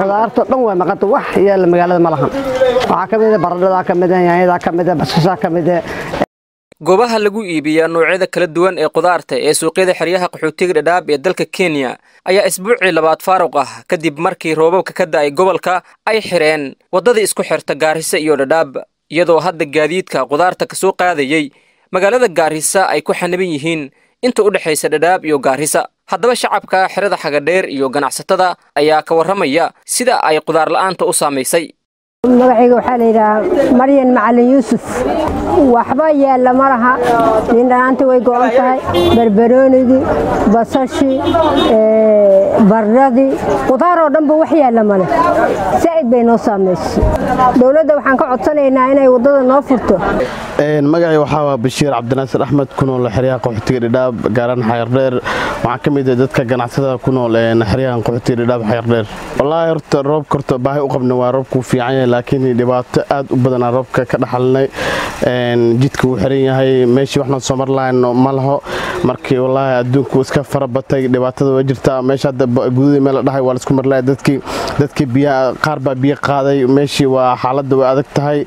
خضارت دنوا مقد wax yeel magaalada ma lahan waxa kamid ah baradhada kamid ah yaanyada kamid ah basasha kamid ah goobaha lagu iibiyo noocyada kala duwan ee qudaarta ee suuqyada xiriyaha qaxootiga dhadhaab ee dalka Kenya ayaa isbuucii labaad faaruq ah kadib markii roobabka ka da'ay gobolka ay xireen wadada isku xirta Gaarisa iyo Dhadhaab iyadoo hadda gaadiidka qudaarta ka soo qaadayay magaalada Gaarisa ay ku xaniban yihiin inta u dhaxaysa Dhadhaab iyo Gaarisa haddaba shacabka xirada xaga dheer iyo ganacsatada ayaa ka warramaya sida ay qudaar la'aanta u saameysay magacayga waxaa la yiraahdaa Maryan Macalin Yuusuf waxba yaala maraha indhaanta way go'an tahay barbaroonidii basashii barradii qudaar oo dhanba wax yaala ma leh saa'id bay noo saameysay dawladda waxaan ka codsanaynaa inay wadada noo furto magacay waxaa waa Bashiir Cabdinaasir Axmed kunool xiriyaha qaxootiga Dhadhaab gaaran Xayardheer waxaan kamid ah dadka ganacsatada kunool xiriyaha qaxootiga Dhadhaab Xayardheer wallaahi horta roob korto baahi u qabna waa roobku fiican laakiin dhibaato aad u badan roobka ka dhaxalnay jidka uu xiran yahay meeshii waxna soo marlaan ma laho markii wallaahi adduunku iska farabatay dhibaatada way jirtaa meesha guudii meel dhahay waa isku marlaa dadkii biya qaar baa biya qaaday meeshii waa xaaladda way adag tahay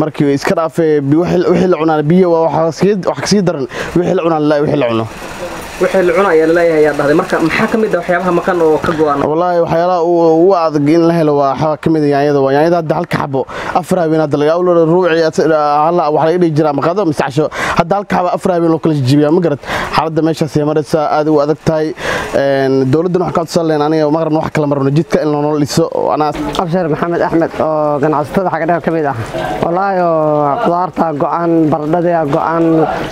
markii iska dhaafay wixii la cunaan biyo waa wax kasii daran wixii la cunaan la wixii la cuno وحي العنا يا الله يا الله مركا محاكمة ده وحياها مكان وكجوانا والله وحياها وواقعين لها لو حاكمة يعني ده هذا هالكعبة أفرع بين هذا اللي أول الروعي على وحلي يجرا مقدم مستعشوا هذا هالكعبة أفرع بين لوكل الجبية مقرت حرد ماشى سيمرت ساعد وأذك تاي دولد نحكي تصلين أنا ومغرب نحكي كلام مرة جيت كأنه نقول لسه أنا أبشر محمد أحمد كان عصتها حاجة كميدة والله قارتها جوان بردها جوان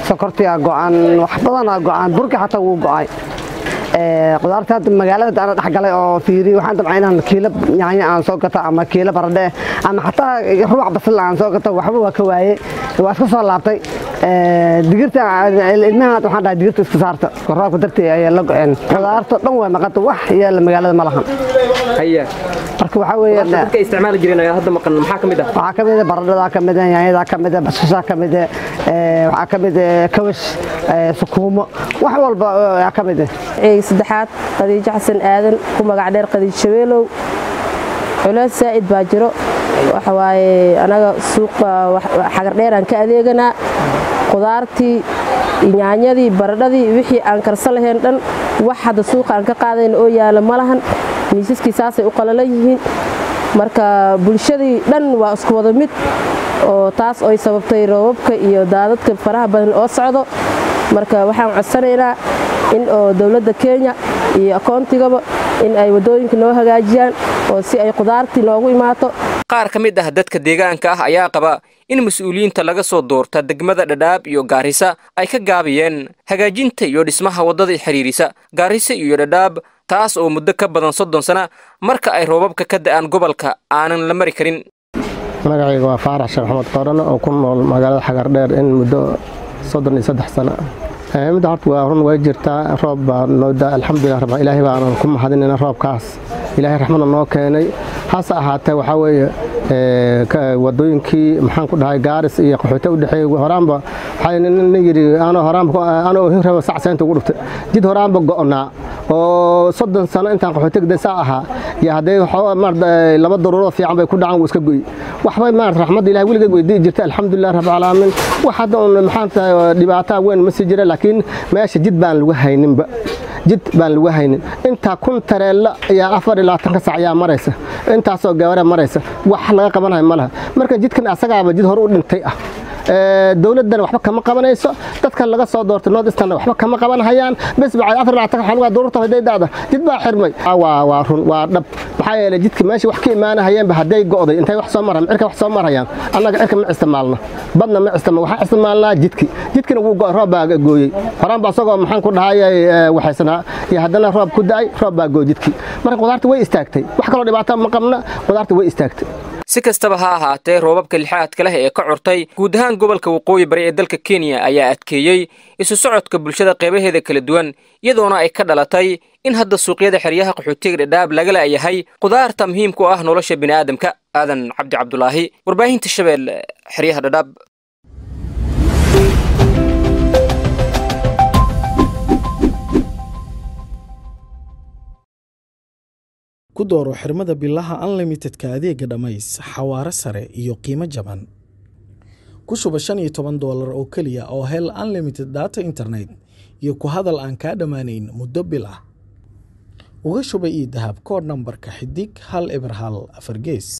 سكرتها جوان وحضنها جوان بركة qudaarta magaalada aan dhaxgalay oo fiiri waxaan dabcaynahay kiilo yaanyo aan soo gato ama kiilo baradhe ama xataa ruux basal aan soo gato waxba waa ka waayay waa iska soo laabtay digirta ilmaha waxaan dhahay digirta iska saarta roobka dartii ayaa la go'een qudaarta dhan way maqan wax yeel magaalada ma lahan haya marka waxa weeyaan dadka isticmaali jireen ayaa hadda maqan maxaa kamid ah waxa kamid ah baradhada kamid ah yaanyada kamid ah basasha kamid ah waxa kamid ah kawash sukuuma wax walba kamid ah سدحات قديج حسن آدم كم قعدير قديج شويلو على سائد باجرو وحواي أنا سوق حقدير أن كأديجنا قدرتي يعني ذي بردي وحي أنكر صلهن واحد سوق أنك قاعدين أو يا لما لهن نيجس كيساس وقلليهن مركا بلشدي لن واسكوا ضميت وتاس أي سبب تيروب كيودادت كفرها بين أصعده مركا وحنا عسرنا in oo dawladda Kenya iyo akoontigaba in ay wadooyinka loo hagaajiyaan oo si ay qudaartii loogu imaato qaar kamid ah dadka deegaanka ah ayaa qaba in mas'uuliyiinta laga soo doorta degmada Dhadhaab iyo Gaarisa ay ka gaabiyeen hagaajinta iyo dhismaha wadada xiriirisa Gaarisa iyo Dhadhaab taas oo muddo ka badan 30 sano marka ay roobabka ka da'aan gobolka aanan la mari karin magacayga waa Faarax Sheekh Maxamed Qooran oo ku nool magaalada Xagardheer in muddo 33 sano أنا دارت وأنا وجدتها رب نودا الحمد لله رب إلهي وأنا كم هذا إن رب كاس إلهي رحمن الله كاني حس أحاطه وحوي كودين كي محنكود هاي جارس يقحته ودحي وهرام ب هاي نيجي أنا هرام أنا وهرام وساعتين تقولت جد هرام بقعنا وصدق سنة أنت قحتك ده ساعها يا هدي حوا مرض لما الضرورة في عم بيكون عم وسكبي وحوي مرض رحمة الله ولقي دي جرت الحمد لله رب العالمين وحد المحنة دبعتها وين مسجرة لكن ماشي جد بان الوهين جد بان الوهين أنت كنت ترى يا أفر لا تنقص يا مريسة أنت سو جوار مريسة وحلا كمان هاي مالها مركز جد كان أسرع بجد هرود انتقى دولتنا وحبك كم قبنا يسوع تتكلم لقى صادورة النادستان وحبك كم قبنا هيان بس بعد أفر عتق حلوة دورته هدي دادا جد بقى حرمي وارن بحياة جدك ماشي وحكي ما أنا هيان بهدي قاضي أنت وحصان مرة إركب وحصان مرة هيان أنا إركب مع استعمالنا بدنا مع استعمال وح استعمالنا جدك نقول رابع جوي فرام بسقى محن كل هاي وحسنا يهدنا راب كداي رابع جو جدك مرة قدرت ويستكتي وحكروا لي بعدها مقامنا قدرت ويستكتي si kastaba ha ahaatee roobabka lixaad kale ee ka curtay guud ahaan gobolka waqooyi bari ee dalka Kenya ayaa adkeeyay isu socodka bulshada qaybaheeda kala duwan iyadoona ay ka dhalatay in hadda suuqyada xiriyaha qaxootiga Dhadhaab laga laayahay qudaarta muhiimka ah nolosha bini'aadamka Aadan Cabdi Cabdulaahi warbaahinta Shabeelle xiriyaha Dhadhaab ku dooro xirmada billaha unlimitedka adeega dhamays xawaare sare iyo qiimo jaban. Ku shuba $15 oo kaliya oo hel unlimited data internet iyo ku hadal aan ka dhamaanayn muddo bil ah. Uga shuba ii dahab code number-ka xidig 1.4 gees.